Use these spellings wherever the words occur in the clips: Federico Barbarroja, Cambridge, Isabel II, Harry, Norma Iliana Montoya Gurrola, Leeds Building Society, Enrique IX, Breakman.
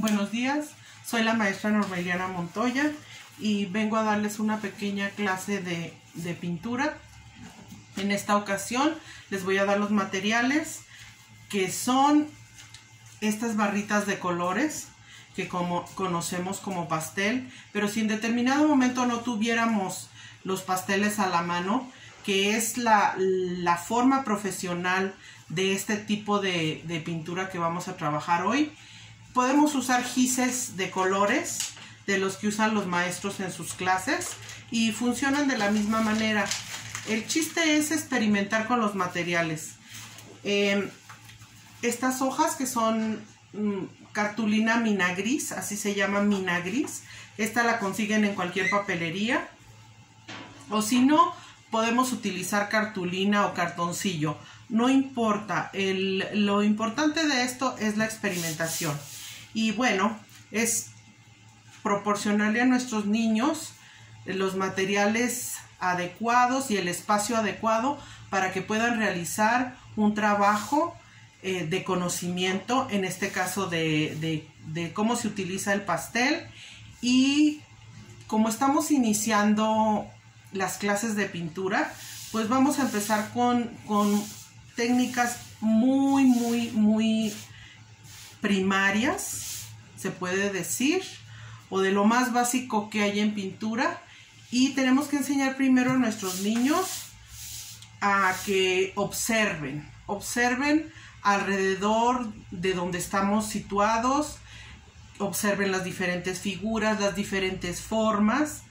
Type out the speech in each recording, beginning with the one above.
Buenos días, soy la maestra Norma Iliana Montoya y vengo a darles una pequeña clase de pintura. En esta ocasión les voy a dar los materiales que son estas barritas de colores que conocemos como pastel, pero si en determinado momento no tuviéramos los pasteles a la mano, que es la forma profesional de este tipo de pintura que vamos a trabajar hoy. Podemos usar gises de colores de los que usan los maestros en sus clases y funcionan de la misma manera. El chiste es experimentar con los materiales. Estas hojas que son cartulina mina gris, así se llama, mina gris. Esta la consiguen en cualquier papelería. O si no, podemos utilizar cartulina o cartoncillo. No importa. Lo importante de esto es la experimentación. Y bueno, es proporcionarle a nuestros niños los materiales adecuados y el espacio adecuado para que puedan realizar un trabajo de conocimiento, en este caso de cómo se utiliza el pastel. Y como estamos iniciando las clases de pintura, pues vamos a empezar con técnicas muy primarias, se puede decir, o de lo más básico que hay en pintura, y tenemos que enseñar primero a nuestros niños a que observen alrededor de donde estamos situados, observen las diferentes figuras, las diferentes formas,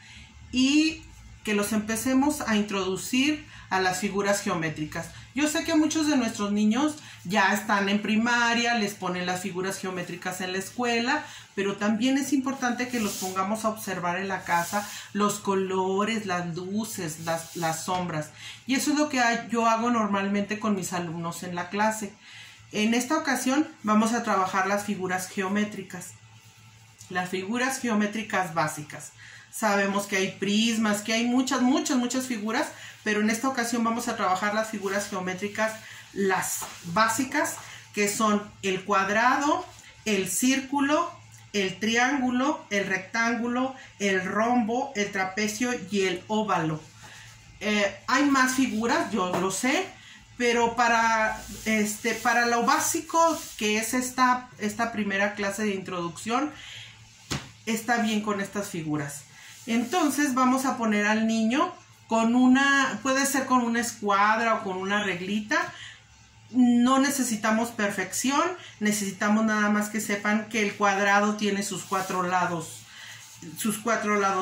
y que los empecemos a introducir a las figuras geométricas. Yo sé que muchos de nuestros niños ya están en primaria, les ponen las figuras geométricas en la escuela, pero también es importante que los pongamos a observar en la casa los colores, las luces, las sombras. Y eso es lo que yo hago normalmente con mis alumnos en la clase. En esta ocasión vamos a trabajar las figuras geométricas. Las figuras geométricas básicas. Sabemos que hay prismas, que hay muchas figuras, pero en esta ocasión vamos a trabajar las figuras geométricas, las básicas, que son el cuadrado, el círculo, el triángulo, el rectángulo, el rombo, el trapecio y el óvalo. Hay más figuras, yo lo sé, pero para lo básico que es esta primera clase de introducción, está bien con estas figuras. Entonces vamos a poner al niño puede ser con una escuadra o con una reglita. No necesitamos perfección, necesitamos nada más que sepan que el cuadrado tiene sus cuatro lados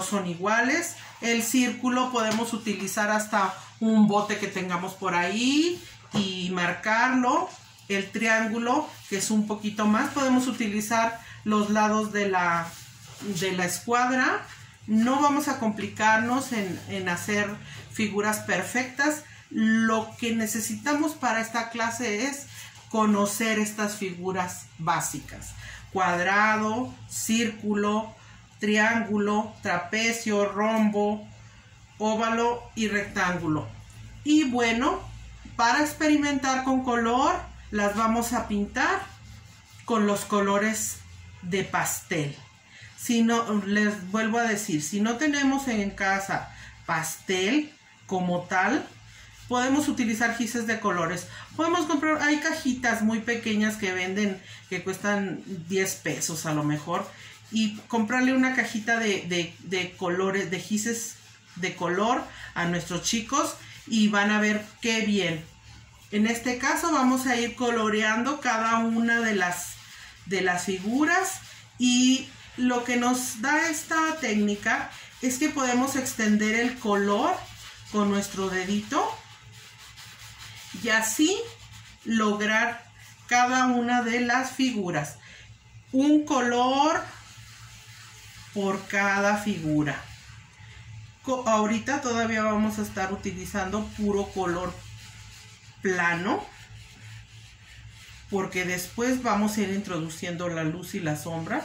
son iguales. El círculo podemos utilizar hasta un bote que tengamos por ahí y marcarlo. El triángulo, que es un poquito más, podemos utilizar los lados de la escuadra. No vamos a complicarnos en hacer figuras perfectas. Lo que necesitamos para esta clase es conocer estas figuras básicas: cuadrado, círculo, triángulo, trapecio, rombo, óvalo y rectángulo. Y bueno, para experimentar con color, las vamos a pintar con los colores de pastel. Si no, les vuelvo a decir, si no tenemos en casa pastel como tal, podemos utilizar gises de colores. Podemos comprar, hay cajitas muy pequeñas que venden, que cuestan 10 pesos a lo mejor, y comprarle una cajita de colores, de gises de color a nuestros chicos y van a ver qué bien. En este caso vamos a ir coloreando cada una de las figuras, y lo que nos da esta técnica es que podemos extender el color con nuestro dedito y así lograr cada una de las figuras. Un color por cada figura. Ahorita todavía vamos a estar utilizando puro color plano, porque después vamos a ir introduciendo la luz y la sombra.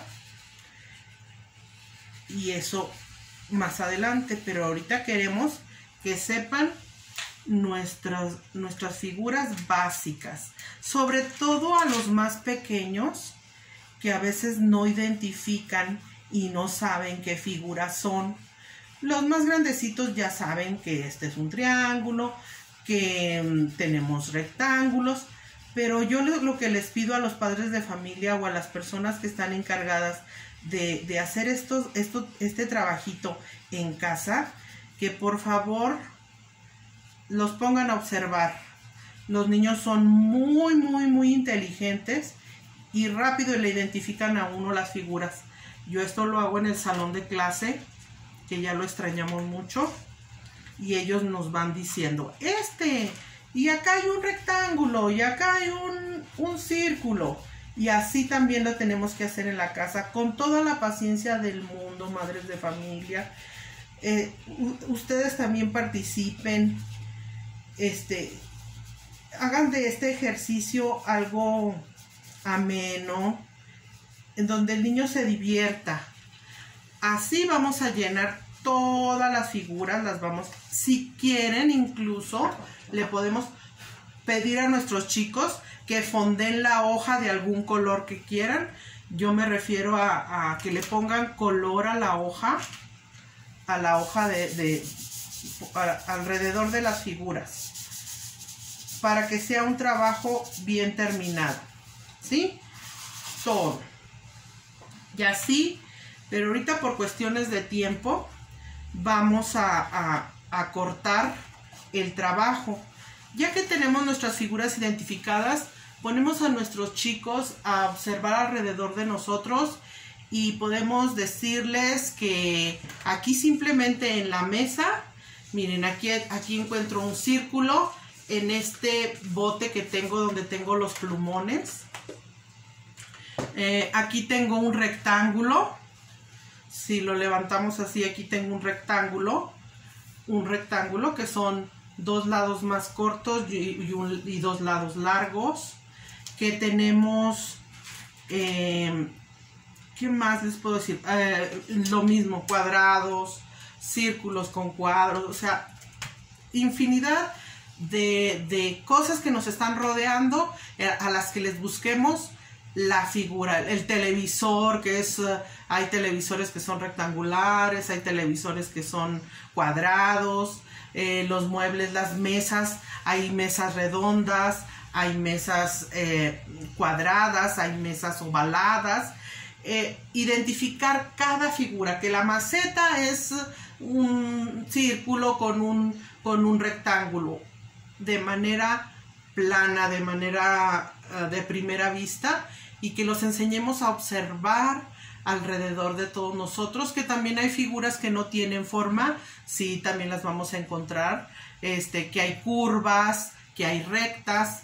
Y eso más adelante, pero ahorita queremos que sepan nuestras figuras básicas. Sobre todo a los más pequeños, que a veces no identifican y no saben qué figuras son. Los más grandecitos ya saben que este es un triángulo, que tenemos rectángulos, pero yo lo que les pido a los padres de familia o a las personas que están encargadas de hacer este trabajito en casa, que por favor los pongan a observar. Los niños son muy inteligentes y rápido le identifican a uno las figuras. Yo esto lo hago en el salón de clase, que ya lo extrañamos mucho, y ellos nos van diciendo, y acá hay un rectángulo, y acá hay un círculo. Y así también lo tenemos que hacer en la casa, con toda la paciencia del mundo, madres de familia. Ustedes también participen, hagan de este ejercicio algo ameno, en donde el niño se divierta. Así vamos a llenar todas las figuras, si quieren incluso le podemos pedir a nuestros chicos que fonden la hoja de algún color que quieran. Yo me refiero a que le pongan color a la hoja, alrededor de las figuras, para que sea un trabajo bien terminado, ¿sí? Todo. Y así, pero ahorita por cuestiones de tiempo vamos a cortar el trabajo. Ya que tenemos nuestras figuras identificadas, ponemos a nuestros chicos a observar alrededor de nosotros y podemos decirles que aquí simplemente en la mesa, miren, aquí encuentro un círculo en este bote que tengo donde tengo los plumones. Aquí tengo un rectángulo. Si lo levantamos así, aquí tengo un rectángulo que son dos lados más cortos y dos lados largos. Que tenemos, ¿qué más les puedo decir? Lo mismo, cuadrados, círculos con cuadros, o sea, infinidad de cosas que nos están rodeando, a las que les busquemos la figura. El televisor, que es, hay televisores que son rectangulares, hay televisores que son cuadrados. Los muebles, las mesas, hay mesas redondas, hay mesas cuadradas, hay mesas ovaladas. Identificar cada figura, que la maceta es un círculo con un rectángulo, de manera plana, de manera de primera vista, y que los enseñemos a observar alrededor de todos nosotros, que también hay figuras que no tienen forma. Sí, también las vamos a encontrar, que hay curvas, que hay rectas,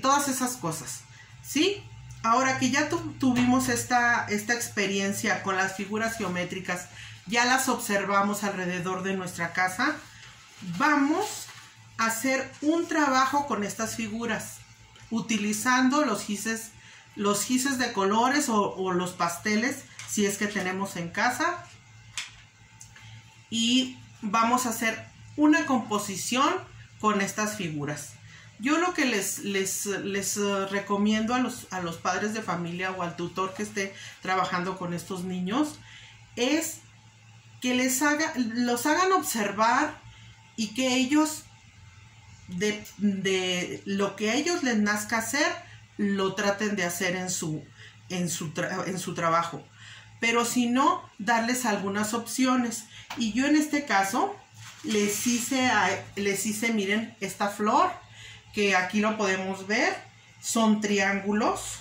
todas esas cosas, ¿sí? Ahora que ya tuvimos esta experiencia con las figuras geométricas, ya las observamos alrededor de nuestra casa, vamos a hacer un trabajo con estas figuras, utilizando los gises de colores o los pasteles, si es que tenemos en casa, y vamos a hacer una composición con estas figuras. Yo lo que les recomiendo a los padres de familia o al tutor que esté trabajando con estos niños es que los hagan observar, y que ellos, de lo que a ellos les nazca hacer, lo traten de hacer en su trabajo. Pero si no, darles algunas opciones. Y yo en este caso les hice, miren, esta flor, que aquí lo podemos ver, son triángulos,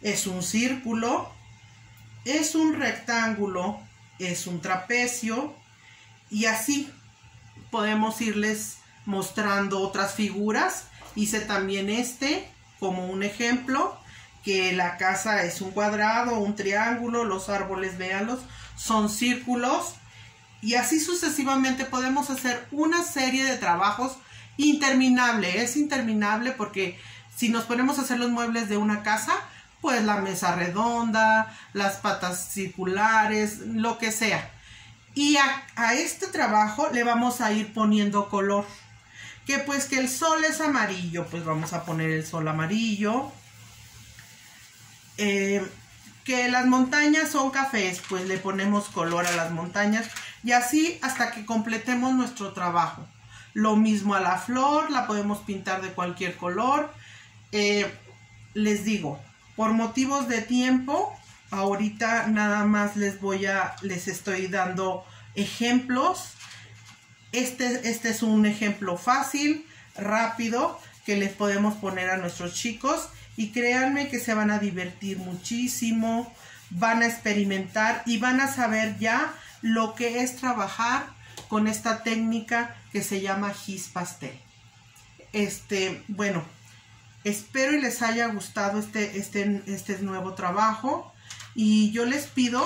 es un círculo, es un rectángulo, es un trapecio, y así podemos irles mostrando otras figuras. Hice también como un ejemplo, que la casa es un cuadrado, un triángulo, los árboles, véanlos, son círculos, y así sucesivamente. Podemos hacer una serie de trabajos interminable, es interminable, porque si nos ponemos a hacer los muebles de una casa, pues la mesa redonda, las patas circulares, lo que sea. Y a este trabajo le vamos a ir poniendo color. Que pues que el sol es amarillo, pues vamos a poner el sol amarillo. Que las montañas son cafés, pues le ponemos color a las montañas y así hasta que completemos nuestro trabajo. Lo mismo a la flor, la podemos pintar de cualquier color. Les digo, por motivos de tiempo, ahorita nada más les estoy dando ejemplos. Este es un ejemplo fácil, rápido, que les podemos poner a nuestros chicos. Y créanme que se van a divertir muchísimo, van a experimentar y van a saber ya lo que es trabajar con esta técnica que se llama gis pastel. Bueno, espero y les haya gustado este nuevo trabajo. Y yo les pido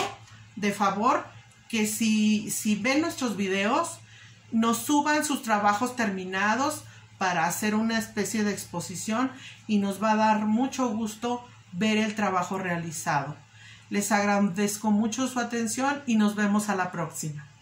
de favor que si ven nuestros videos, nos suban sus trabajos terminados para hacer una especie de exposición y nos va a dar mucho gusto ver el trabajo realizado. Les agradezco mucho su atención y nos vemos a la próxima.